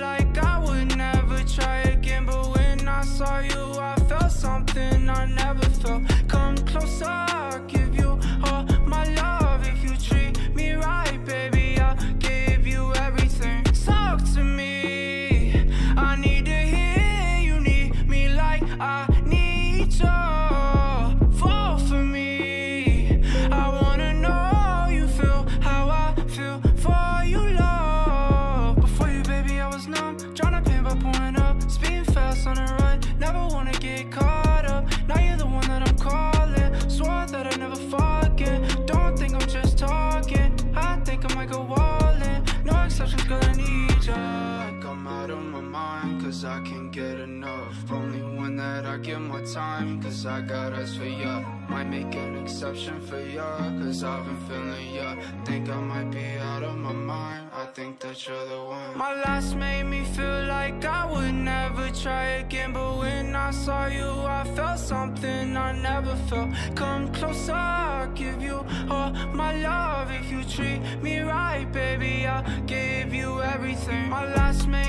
like I would never try again, but when I saw you, I felt something I never felt. Come closer, I'll give you all my love. If you treat me right, baby, I'll give you everything. Talk to me, I need to hear you need me like I need you. Fall for me, I wanna know you feel how I feel for you, love. Before you, baby, I was numb, trying to pin by pouring up, speeding fast on the run, never wanna get caught up. Now you're the one that I'm calling, swore that I never forget. Don't think I'm just talking, I think I might go wallin'. No exceptions, girl, I need ya. Like I'm out of my mind, cause I can't get enough. Only one that I give my time, cause I got eyes for ya. Might make an exception for ya, cause I've been feeling ya. Think I might be out of my mind, I think that you're the one. My last made me feel like I would never try again, but when I saw you, I felt something I never felt. Come closer, I'll give you all my love. If you treat me right, baby, I'll give you everything. My last made